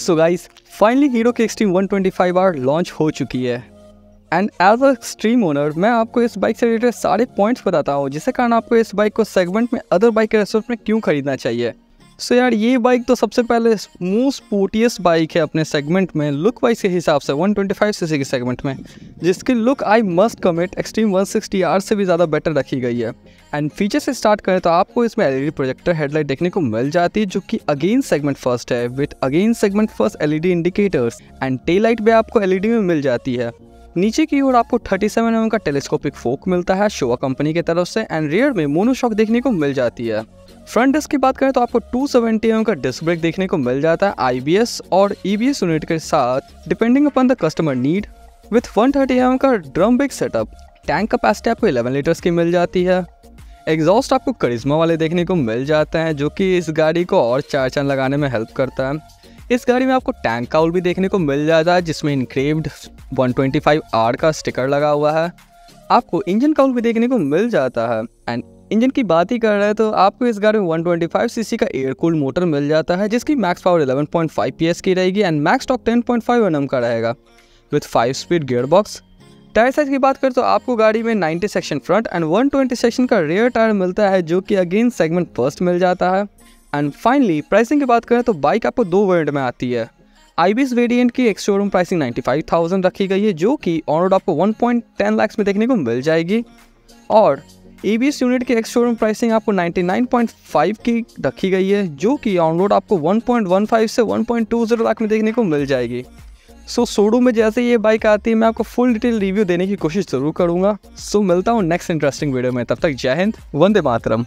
सो guys finally hero की extreme 125R launch हो चुकी है and as a extreme owner मैं आपको इस बाइक से रिलेटेड सारे पॉइंट्स बताता हूँ जिसके कारण आपको इस बाइक को सेगमेंट में अदर बाइक के रेस्पेक्ट में क्यों खरीदना चाहिए। सो यार ये बाइक तो सबसे पहले मोस्ट स्पोर्टियस्ट बाइक है अपने सेगमेंट में लुक वाइज के हिसाब से 125 सीसी के सेगमेंट में, जिसकी look I must commit extreme 160R से भी ज़्यादा बेटर रखी गई है। एंड फीचर से स्टार्ट करें तो आपको इसमें LED प्रोजेक्टर हेडलाइट देखने को मिल जाती है जो कि अगेन सेगमेंट फर्स्ट है with again segment first LED indicators and tail light भी आपको LED में मिल जाती है। नीचे की ओर आपको 37mm का टेलीस्कोपिक फोक मिलता है शोवा कंपनी की तरफ से एंड रियर में मोनोशॉक देखने को मिल जाती है। फ्रंट डिस्क की बात करें तो आपको 270mm का डिस्क ब्रेक देखने को मिल जाता है IBS और EBS यूनिट के साथ depending upon the customer need with 130mm का drum brake setup. Tank capacity आपको 11 लीटर्स की मिल जाती है। एग्जॉस्ट आपको करिश्मा वाले देखने को मिल जाते हैं जो कि इस गाड़ी को और चार चांद लगाने में हेल्प करता है। इस गाड़ी में आपको टैंक काउल भी देखने को मिल जाता है जिसमें इनक्रेव्ड 125R का स्टिकर लगा हुआ है। आपको इंजन काउल भी देखने को मिल जाता है एंड इंजन की बात ही कर रहे हैं तो आपको इस गाड़ी में 125 सीसी का एयर कूल्ड मोटर मिल जाता है जिसकी मैक्स पावर 11.5 PS की रहेगी एंड मैक्स टॉर्क 10.5 Nm का रहेगा विथ 5-स्पीड गियर बॉक्स। टायर साइज की बात करें तो आपको गाड़ी में 90 सेक्शन फ्रंट एंड 120 सेक्शन का रेयर टायर मिलता है जो कि अगेन सेगमेंट फर्स्ट मिल जाता है। एंड फाइनली प्राइसिंग की बात करें तो बाइक आपको दो वेरिएंट में आती है। IBS वेरिएंट की एक्स शोरूम प्राइसिंग 95,000 रखी गई है जो कि ऑन रोड आपको 1.10 लाख में देखने को मिल जाएगी और ABS यूनिट की एक्स शोरूम प्राइसिंग आपको 99.5 की रखी गई है जो कि ऑन रोड आपको 1.15 से 1.20 लाख में देखने को मिल जाएगी। शोरूम में जैसे ये बाइक आती है मैं आपको फुल डिटेल रिव्यू देने की कोशिश ज़रूर करूँगा। मिलता हूँ नेक्स्ट इंटरेस्टिंग वीडियो में, तब तक जय हिंद, वंदे मातरम।